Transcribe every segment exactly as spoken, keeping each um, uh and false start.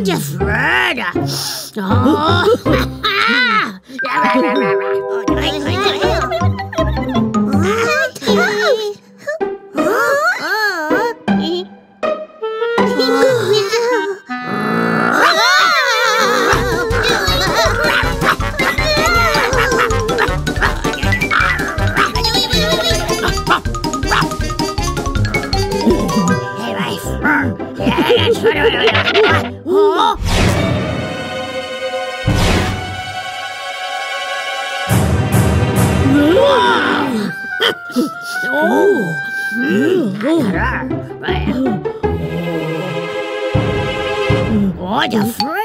Oh, just run. Oh. Oh, doink, doink, doink. What a friend! Oh,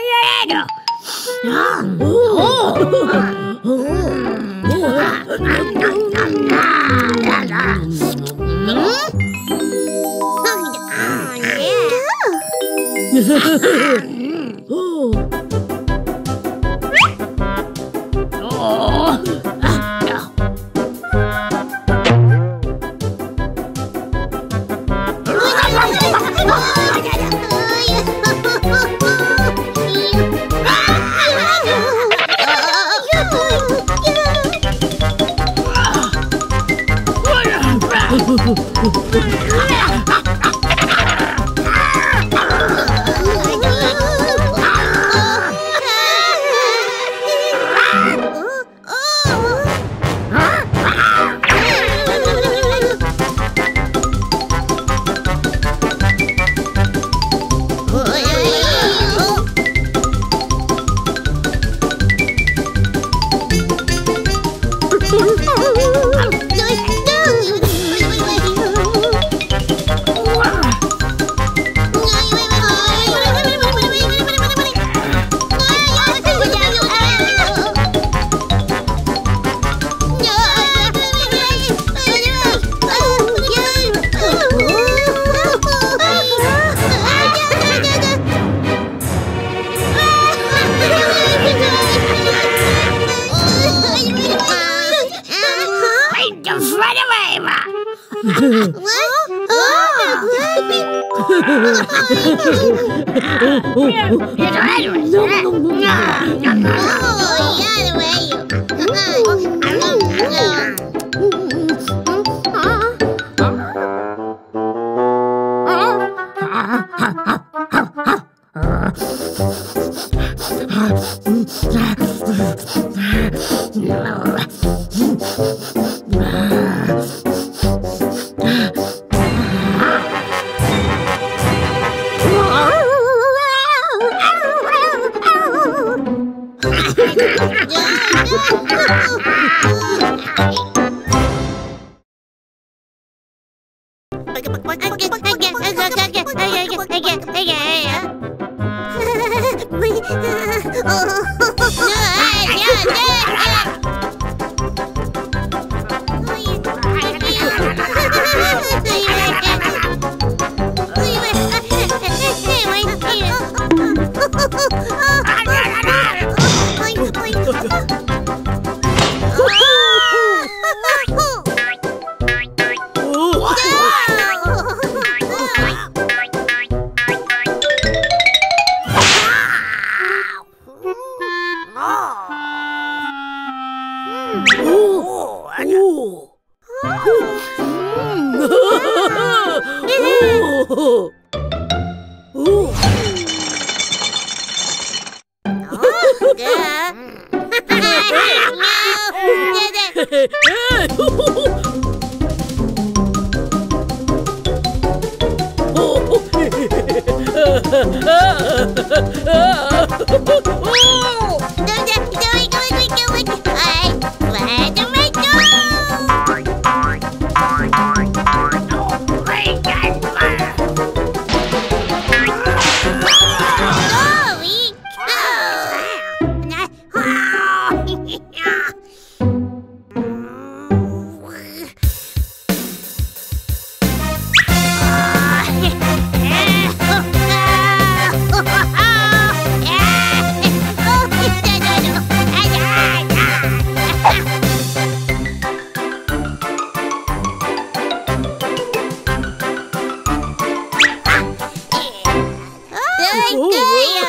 yeah.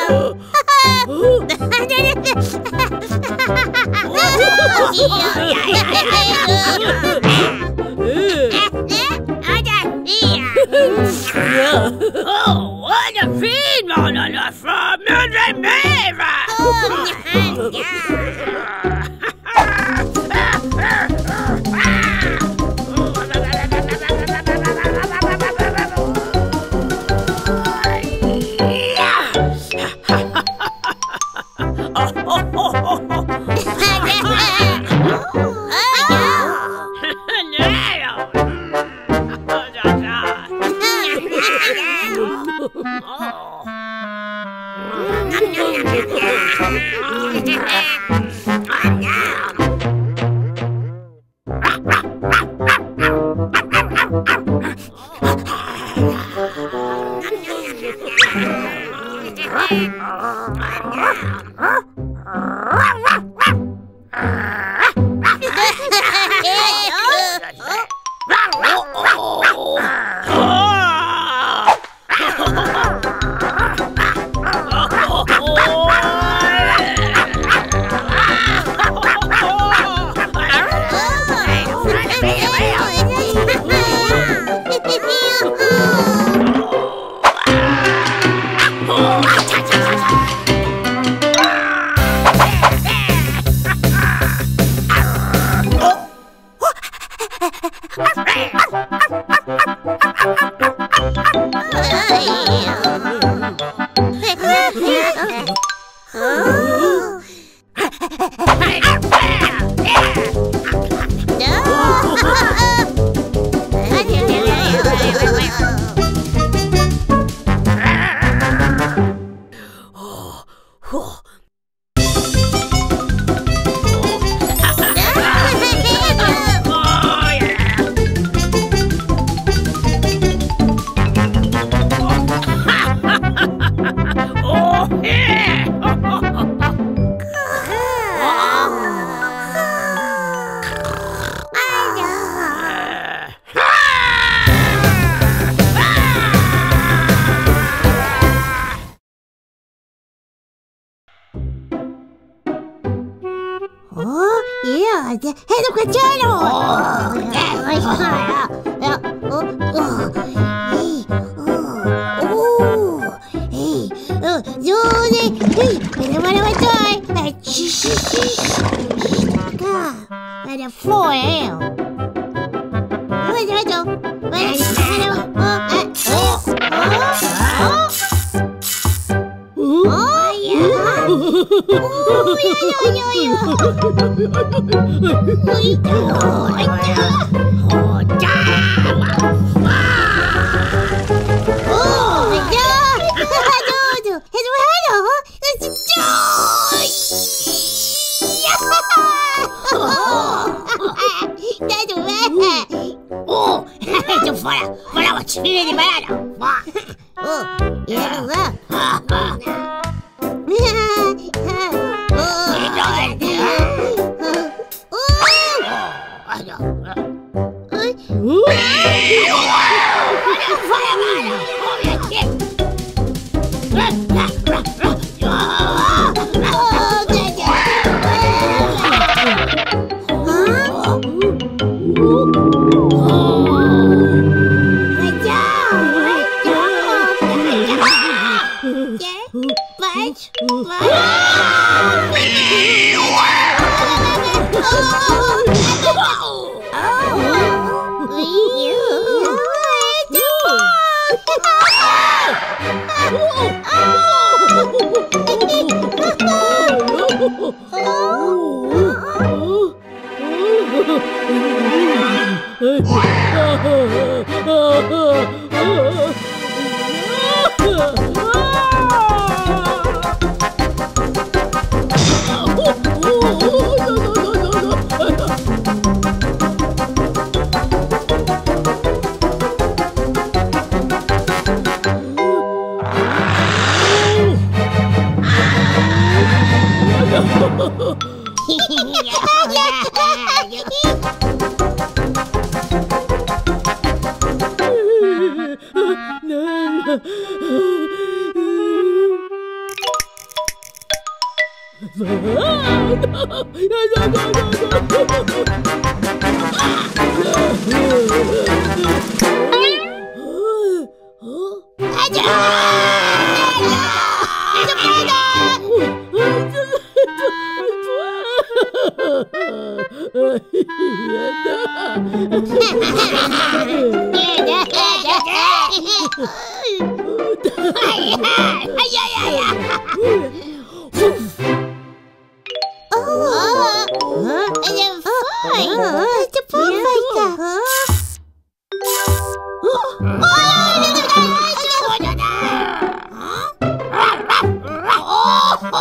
Oh, Oh, what a phenomenon for Mildred Beaver! Oh, yeah,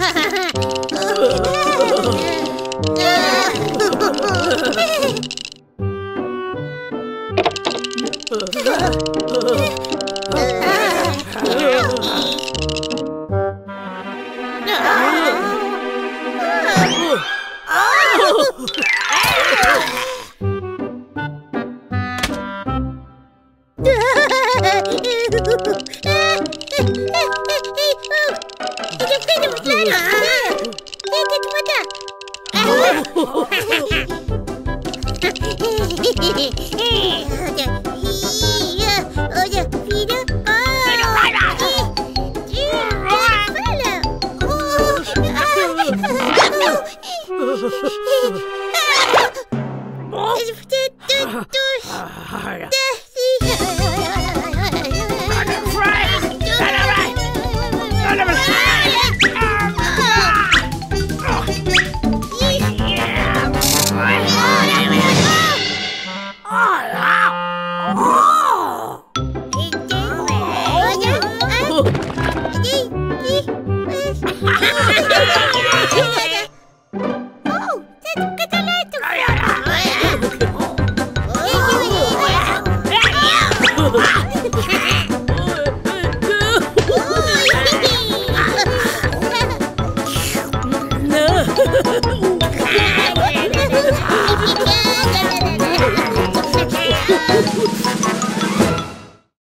Ha ha!